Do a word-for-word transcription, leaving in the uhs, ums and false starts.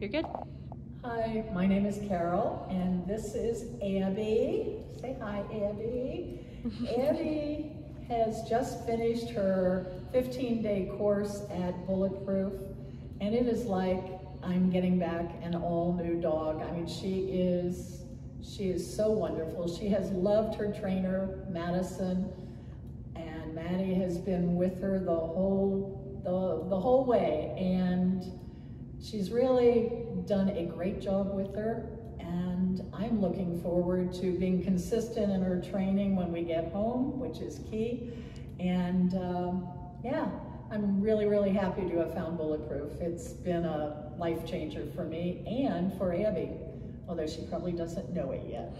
You're good. Hi, my name is Carol, and this is Abby. Say hi, Abby. Abby has just finished her fifteen day course at Bulletproof, and it is like I'm getting back an all new dog. I mean, she is, she is so wonderful. She has loved her trainer, Madison, and Maddie has been with her the whole, the, the whole way, and she's really done a great job with her, and I'm looking forward to being consistent in her training when we get home, which is key. And um, yeah, I'm really, really happy to have found Bulletproof. It's been a life changer for me and for Abby, although she probably doesn't know it yet.